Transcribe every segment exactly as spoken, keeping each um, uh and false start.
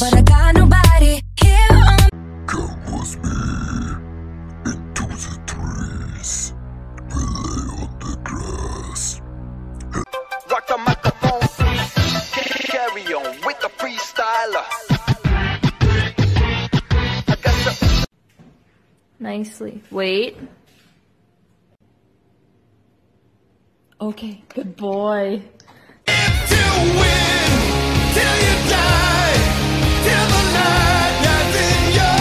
but I got nobody here on. Come with me into the trees. We lay on the grass. Rock the microphone, please. Carry on with the freestyler. I got the nicely. Wait. Okay, good boy. If you win, till you die, till the night that's in your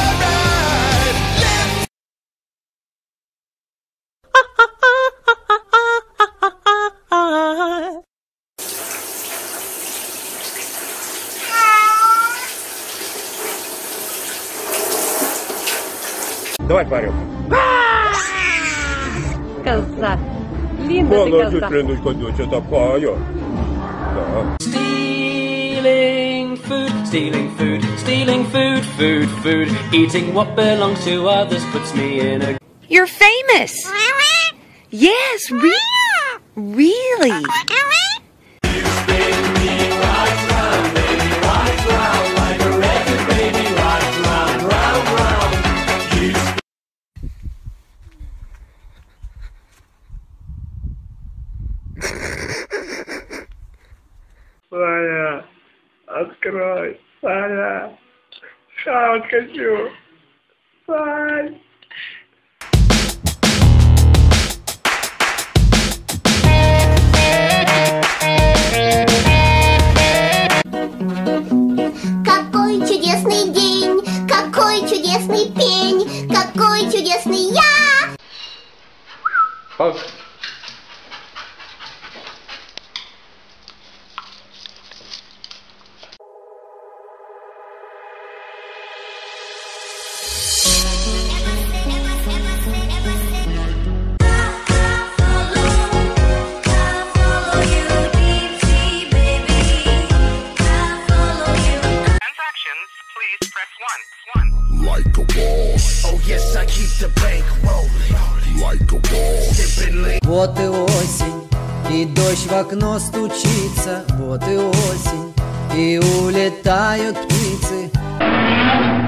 ride. Давай парю. Коза. Линда ты коза. Она тут линдочка, доча такая. Stealing food, stealing food, stealing food, food, food. Eating what belongs to others puts me in a. You're famous. Yes, re really. Саня, открой, Саня, хавать хочу, Сань. Какой чудесный день, какой чудесный пень, какой чудесный я. Пап. Like a boss. Oh yes, I keep the bank rolling. Like a boss. Вот и осень, и дождь в окно стучится. Вот и осень, и улетают птицы.